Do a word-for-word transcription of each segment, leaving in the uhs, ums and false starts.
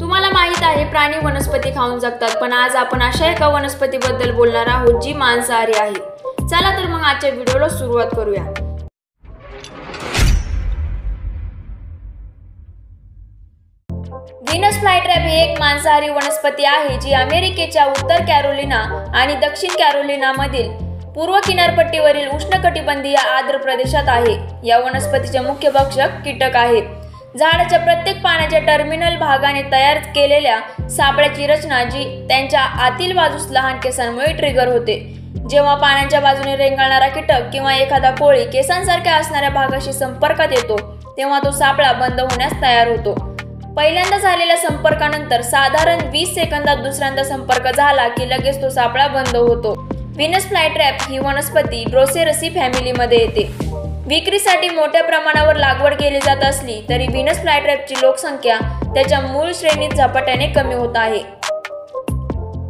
तुम्हाला माहित आहे प्राणी वनस्पती खाऊन जगतात, पण आज आपण अशा एका वनस्पतीबद्दल बोलणार आहोत जी मांसाहारी आहे। चला तर मग आजच्या व्हिडिओला सुरुवात करूया। व्हीनस फ्लायट्रॅप ही एक मांसाहारी वनस्पती आहे जी अमेरिकेच्या उत्तर कॅरोलिना आणि दक्षिण कॅरोलिनामधील पूर्व किनारपट्टीवरील उष्णकटिबंधीय आर्द्र प्रदेशात आहे। या वनस्पतीचे मुख्य भक्षक कीटक आहेत। झाडाच्या प्रत्येक पानाच्या टर्मिनल भागाने तयार केलेल्या सापळ्याची रचना जी त्यांच्या आतील बाजूस लहान केसांमुळे ट्रिगर होते। जेव्हा पानांच्या बाजूने रेंगाळणारा कीटक किंवा एखादा कोळी केसांसारख्या असणाऱ्या भागाशी संपर्कात येतो तेव्हा तो सापळा बंद होण्यास तयार होतो। पहिल्यांदा झालेल्या संपर्कानंतर साधारण वीस सेकंदात दुसऱ्यांदा संपर्क झाला की लगेच तो सापळा बंद होतो। व्हीनस फ्लायट्रॅप ही वनस्पती ड्रोसेरसी फॅमिलीमध्ये येते। विक्रीसाठी मोठ्या प्रमाणावर लागवड केली जात असली तरी व्हीनस फ्लायट्रॅपची लोकसंख्या त्याच्या मूळ श्रेणीत झपाट्याने कमी होत आहे।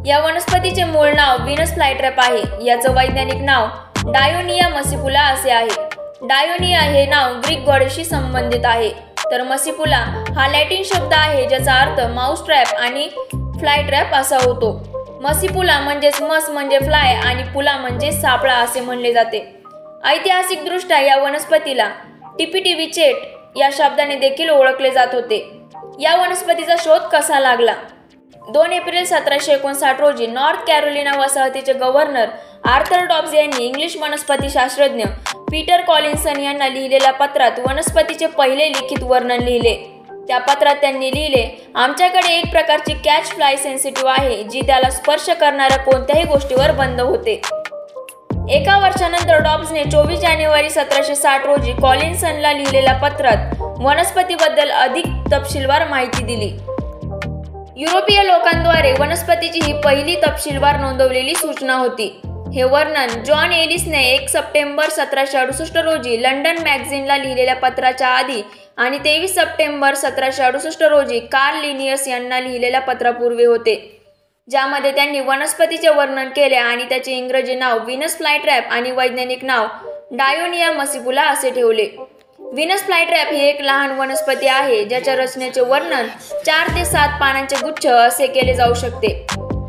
या वनस्पतीचे मूळ नाव व्हीनस फ्लायट्रॅप आहे। याचं वैज्ञानिक नाव डायोनिया मसिपुला असे आहे। डायोनिया हे नाव ग्रीक गॉडेसशी संबंधित आहे, तर मसिपुला हा लॅटिन शब्द आहे ज्याचा अर्थ माउस ट्रॅप आणि फ्लाय ट्रॅप असा होतो। मसिपुला म्हणजेच मस म्हणजे फ्लाय आणि पुला म्हणजे सापळा असे म्हणले जाते। ऐतिहासिक दृष्ट्या या वनस्पतीला टिपिटिविचेट या शब्दाने देखील ओळखले जात होते। या वनस्पतीचा शोध कसा लागला? दोन एप्रिल सतराशे एकोणसाठ रोजी नॉर्थ कॅरोलिना वसाहतीचे गव्हर्नर आर्थर डॉब्स यांनी इंग्लिश वनस्पतीशास्त्रज्ञ पीटर कॉलिन्सन यांना लिहिलेल्या पत्रात वनस्पतीचे पहिले लिखित वर्णन लिहिले। त्या पत्रात त्यांनी लिहिले, आमच्याकडे एक प्रकारची कॅच फ्लाय सेन्सिटिव्ह आहे जी त्याला स्पर्श करणाऱ्या कोणत्याही गोष्टीवर बंद होते। एका वर्षानंतर डॉब्सने चोवीस जानेवारी सतराशे साठ रोजी कॉलिन्सनला लिहिलेल्या पत्रात वनस्पतीबद्दल अधिक तपशीलवार माहिती दिली। युरोपीय लोकांद्वारे वनस्पतीची ही पहिली तपशीलवार नोंदवलेली सूचना होती। हे वर्णन जॉन एलिसने एक सप्टेंबर सतराशे अडुसष्ट रोजी लंडन मॅगझिनला लिहिलेल्या पत्राच्या आधी आणि तेवीस सप्टेंबर सतराशे अडुसष्ट रोजी कार्ल लिनियस यांना लिहिलेल्या पत्रापूर्वी होते, ज्यामध्ये त्यांनी वनस्पतीचे वर्णन केले आणि त्याचे इंग्रजी नाव व्हीनस फ्लायट्रॅप आणि वैज्ञानिक नाव डायोनिया मसिपुला असे ठेवले। व्हीनस फ्लायट्रॅप ही एक लहान वनस्पती आहे ज्याच्या रचनेचे वर्णन चार ते सात पानांचे गुच्छ असे केले जाऊ शकते।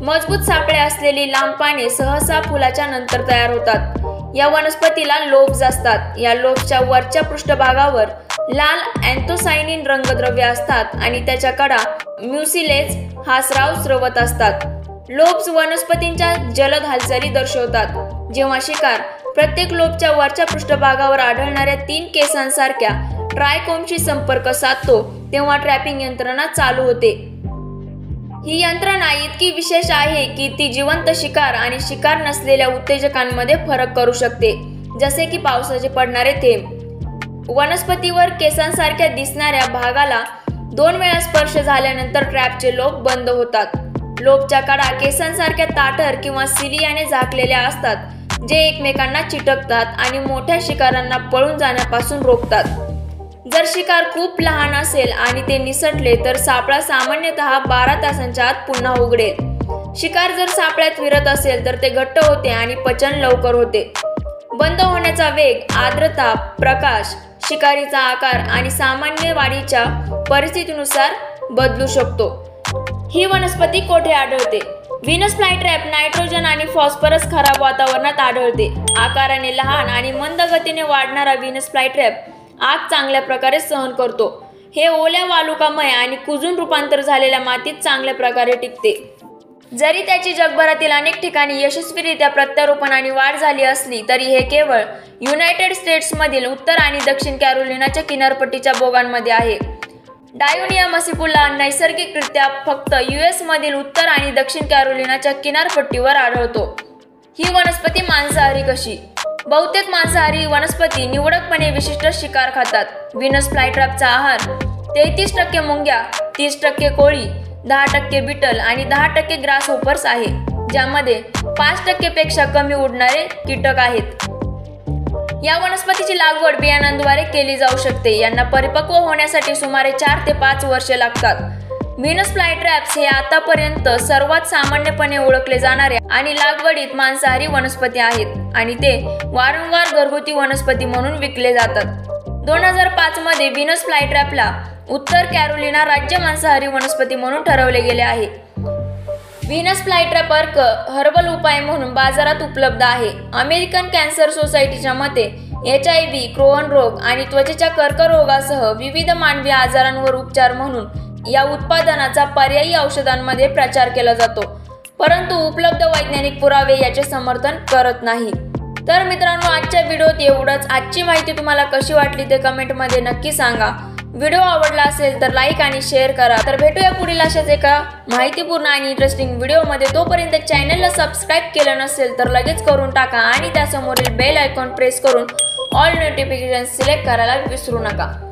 मजबूत सापळे असलेली लांब पाने सहसा फुलाच्या नंतर तयार होतात। या वनस्पतीला लोब्ज असतात। या लोब्जच्या वरच्या पृष्ठभागावर लाल अँथोसायनिन रंगद्रव्य असतात आणि त्याच्या कडा म्युसिलेज हा स्राव स्रवत असतात। लोब्ज वनस्पतींच्या जलद हालचाली दर्शवतात। जेव्हा शिकार प्रत्येक लोबच्या वरच्या पृष्ठभागावर आढळणाऱ्या तीन केसांसारख्या ट्रायकोमशी संपर्क साधतो तेव्हा ट्रॅपिंग यंत्रणा चालू होते। ही यंत्रणा इतकी विशेष आहे की ती जिवंत शिकार आणि शिकार नसलेल्या उत्तेजकांमध्ये फरक करू शकते, जसे की पावसाचे पडणारे थेंब। वनस्पतीवर केसांसारख्या दिसणाऱ्या भागाला दोन वेळा स्पर्श झाल्यानंतर ट्रॅपचे लोब बंद होतात। लोबच्या कडा केसांसारख्या ताठर किंवा सिलियाने झाकलेल्या असतात, जे एकमेकांना चिटकतात आणि मोठ्या शिकारांना पळून जाण्यापासून रोखतात। जर शिकार खूप लहान असेल आणि ते निसटले तर सापळा सामान्यतः बारा तासांच्या आत पुन्हा उघडेल। शिकार जर सापळ्यात फिरत असेल तर ते घट्ट होते आणि पचन लवकर होते। बंद होण्याचा वेग, आर्द्रता, प्रकाश, शिकारीचा आकार आणि सामान्य वाढीच्या परिस्थितीनुसार बदलू शकतो। ही वनस्पती कोठे आढळते? व्हीनस फ्लायट्रॅप नायट्रोजन आणि फॉस्फरस खराब वातावरणात आढळते। आकाराने लहान आणि मंद गतीने वाढणारा व्हीनस फ्लायट्रॅप आग चांगल्या प्रकारे सहन करतो। हे ओल्या वालुकामय आणि कुजून रूपांतर झालेल्या मातीत चांगल्या प्रकारे टिकते। जरी त्याची जगभरातील अनेक ठिकाणी यशस्वीरित्या प्रत्यारोपण आणि वाढ झाली असली तरी हे केवळ युनायटेड स्टेट्समधील उत्तर आणि दक्षिण कॅरोलिनाच्या किनारपट्टीच्या बोगांमध्ये आहे। डायोनिया मसिपुला नैसर्गिकरित्या फक्त युएस मधील उत्तर आणि दक्षिण कॅरोलिनाच्या किनारपट्टीवर आढळतो। ही वनस्पती मांसाहारी कशी? बहुतेक मांसाहारी वनस्पती निवडकपणे विशिष्ट शिकार खातात। व्हीनस फ्लायट्रॅपचा आहार तेहतीस टक्के मुंग्या, तीस टक्के कोळी, दहा टक्के बिटल आणि दहा टक्के ग्रास होपर्स आहे, ज्यामध्ये पाच टक्केपेक्षा कमी उडणारे कीटक आहेत। या वनस्पतीची लागवड बियाणांद्वारे केली जाऊ शकते। यांना परिपक्व होण्यासाठी सुमारे चार ते पाच वर्षे लागतात। व्हीनस फ्लायट्रॅप्स हे आतापर्यंत सर्वात सामान्यपणे ओळखले जाणारे आणि लागवडीत मांसाहारी वनस्पती आहेत आणि ते वारंवार घरगुती वनस्पती म्हणून विकले जातात। दोन हजार पाच मध्ये व्हीनस फ्लायट्रॅपला उत्तर कॅरोलिना राज्य मांसाहारी वनस्पती म्हणून ठरवले गेले आहे. व्हीनस फ्लायट्रॅप हर्बल उपाय म्हणून बाजारात उपलब्ध आहे. अमेरिकन कॅन्सर सोसायटीच्या मते एच आय व्ही, क्रोहन रोग आणि त्वचेच्या कर्करोगासह विविध मानवी आजारांवर उपचार म्हणून या उत्पादनाचा पर्यायी औषधांमध्ये प्रचार केला जातो, परंतु उपलब्ध वैज्ञानिक पुरावे याचे समर्थन करत नाही. तर मित्रांनो, आजच्या व्हिडिओत एवढंच. आजची माहिती तुम्हाला कशी वाटली ते कमेंटमध्ये नक्की सांगा. व्हिडिओ आवडला असेल तर लाईक आणि शेअर करा. तर भेटूया पुढील अशाच एका माहितीपूर्ण आणि इंटरेस्टिंग व्हिडिओमध्ये. तोपर्यंत चॅनलला सबस्क्राईब केलं नसेल तर लगेच करून टाका आणि त्यासमोरील बेल आयकॉन प्रेस करून ऑल नोटिफिकेशन सिलेक्ट करायला विसरू नका.